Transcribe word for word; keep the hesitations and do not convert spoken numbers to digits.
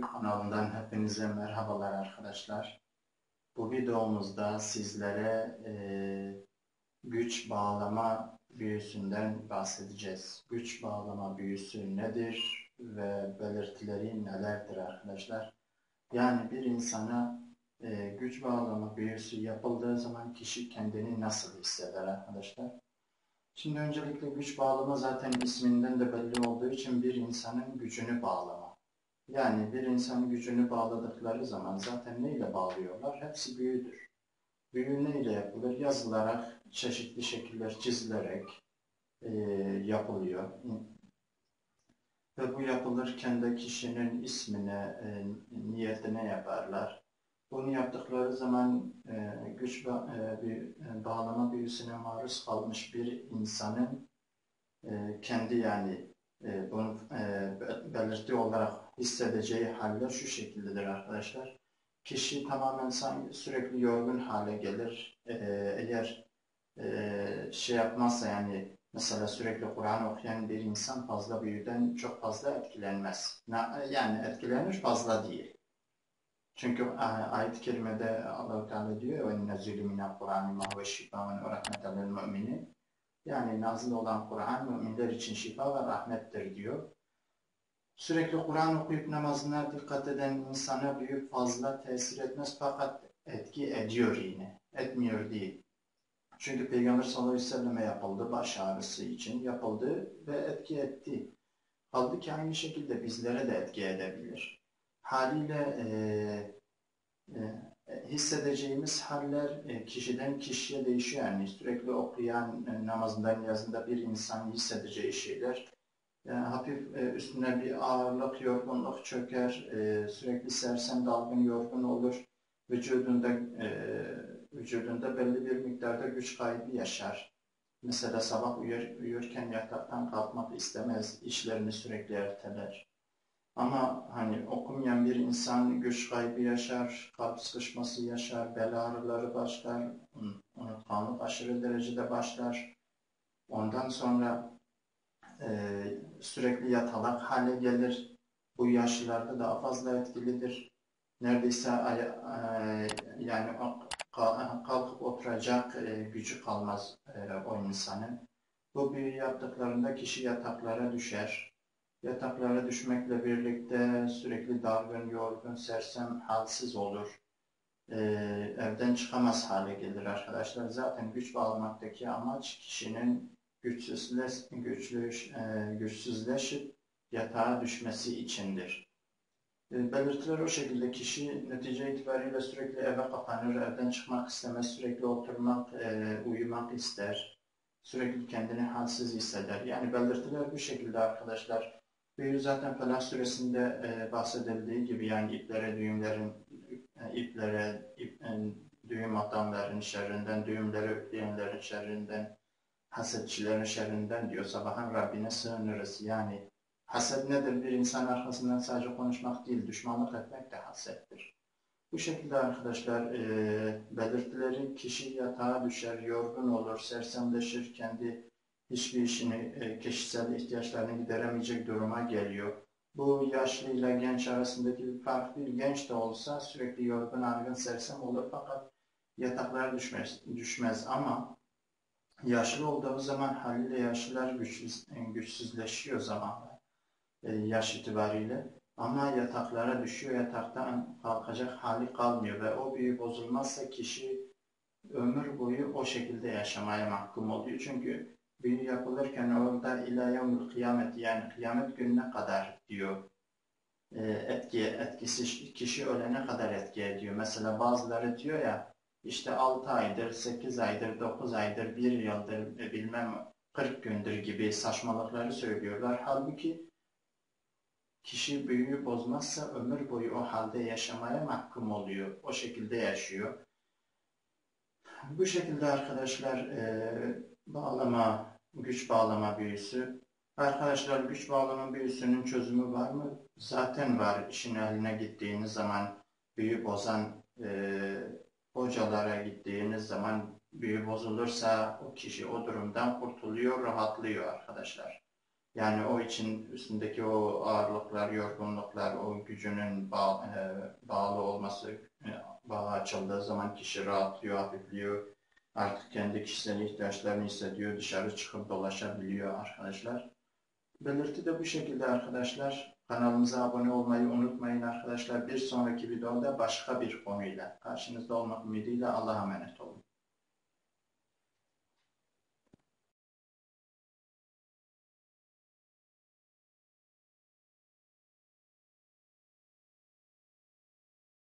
YouTube kanalından hepinize merhabalar arkadaşlar. Bu videomuzda sizlere e, güç bağlama büyüsünden bahsedeceğiz. Güç bağlama büyüsü nedir ve belirtileri nelerdir arkadaşlar? Yani bir insana e, güç bağlama büyüsü yapıldığı zaman kişi kendini nasıl hisseder arkadaşlar? Şimdi öncelikle güç bağlama zaten isminden de belli olduğu için bir insanın gücünü bağlama. Yani bir insanın gücünü bağladıkları zaman zaten neyle bağlıyorlar? Hepsi büyüdür. Büyü neyle yapılır? Yazılarak, çeşitli şekiller çizilerek e, yapılıyor. Ve bu yapılırken de kişinin ismine, e, niyetine yaparlar. Bunu yaptıkları zaman e, güç ba e, bir, e, bağlama büyüsüne maruz kalmış bir insanın e, kendi yani e, bunu e, belirti olarak hissedeceği haller şu şekildedir arkadaşlar. Kişi tamamen sanki sürekli yorgun hale gelir. E, eğer e, şey yapmazsa yani mesela sürekli Kur'an okuyan bir insan fazla büyüden çok fazla etkilenmez. Yani etkilenir fazla değil. Çünkü ayet-i kerimede Allah-u Teala diyor وَاِنَّزِّلُ مِنَا قُرْآنِ مَا هُوَ شِفَاءٌ وَرَحْمَةً لِلْمُؤْمِنِينَ Yani nazil olan Kur'an müminler için şifa ve rahmettir diyor. Sürekli Kur'an okuyup namazına dikkat eden insana büyük fazla tesir etmez fakat etki ediyor yine. Etmiyor değil. Çünkü Peygamber sallallahu aleyhi ve selleme yapıldı, baş ağrısı için yapıldı ve etki etti. Kaldı ki aynı şekilde bizlere de etki edebilir. Haliyle e, e, hissedeceğimiz haller e, kişiden kişiye değişiyor. Yani sürekli okuyan e, namazından yazında bir insan hissedeceği şeyler. Yani hafif e, üstüne bir ağırlık, yorgunluk çöker. E, sürekli sersem, dalgın, yorgun olur. Vücudunda, e, vücudunda belli bir miktarda güç kaybı yaşar. Mesela sabah uyur, uyurken yataktan kalkmak istemez. İşlerini sürekli erteler. Ama hani okumayan bir insan güç kaybı yaşar, kalp sıkışması yaşar, bel ağrıları başlar, unutkanlık aşırı derecede başlar. Ondan sonra e, sürekli yatalak hale gelir. Bu yaşlılarda daha fazla etkilidir. Neredeyse e, yani kalkıp oturacak e, gücü kalmaz e, o insanın. Bu büyü yaptıklarında kişi yataklara düşer. Yataklara düşmekle birlikte sürekli dargın, yorgun, sersem, halsiz olur. Ee, evden çıkamaz hale gelir arkadaşlar. Zaten güç bağlamaktaki amaç kişinin güçsüzleş, güçlüş, e, güçsüzleşip yatağa düşmesi içindir. E, belirtiler o şekilde kişi netice itibariyle sürekli eve kapanır, evden çıkmak istemez, sürekli oturmak, e, uyumak ister. Sürekli kendini halsiz hisseder. Yani belirtiler bu şekilde arkadaşlar. Büyü zaten Felak suresinde e, bahsedildiği gibi yani iplere düğümlerin iplere ip, e, düğüm atanların şerrinden, düğümlere üfleyenlerin şerrinden, hasetçilerin şerrinden diyor. Sabahın Rabbine sığınırız. Yani haset nedir? Bir insan arkasından sadece konuşmak değil, düşmanlık etmek de hasettir. Bu şekilde arkadaşlar e, belirtileri kişi yatağa düşer, yorgun olur, sersemleşir, kendi hiçbir işini, kişisel ihtiyaçlarını gideremeyecek duruma geliyor. Bu yaşlı ile genç arasındaki bir fark değil. Genç de olsa sürekli yorgun, argın, sersem olur fakat yataklara düşmez, düşmez. Ama yaşlı olduğu zaman haliyle yaşlılar güçsüz, güçsüzleşiyor zamanla yaş itibariyle. Ama yataklara düşüyor, yataktan kalkacak hali kalmıyor ve o büyü bozulmazsa kişi ömür boyu o şekilde yaşamaya mahkum oluyor. Çünkü büyü yapılırken orada ilâ yevmil kıyamet yani kıyamet gününe kadar diyor. E, etki, etkisi kişi ölene kadar etki ediyor. Mesela bazıları diyor ya işte altı aydır, sekiz aydır, dokuz aydır, bir yıldır e, bilmem kırk gündür gibi saçmalıkları söylüyorlar. Halbuki kişi büyüyü bozmazsa ömür boyu o halde yaşamaya mahkum oluyor. O şekilde yaşıyor. Bu şekilde arkadaşlar e, bağlama, güç bağlama büyüsü. Arkadaşlar güç bağlama büyüsünün çözümü var mı? Zaten var. İşin eline gittiğiniz zaman büyü bozan e, hocalara gittiğiniz zaman büyü bozulursa o kişi o durumdan kurtuluyor, rahatlıyor arkadaşlar. Yani o için üstündeki o ağırlıklar, yorgunluklar, o gücünün bağ, e, bağlı olması, e, bağı açıldığı zaman kişi rahatlıyor, hafifliyor. Artık kendi kişisel ihtiyaçlarını hissediyor, dışarı çıkıp dolaşabiliyor arkadaşlar. Belirti de bu şekilde arkadaşlar. Kanalımıza abone olmayı unutmayın arkadaşlar. Bir sonraki videoda başka bir konuyla karşınızda olmak ümidiyle Allah'a emanet olun.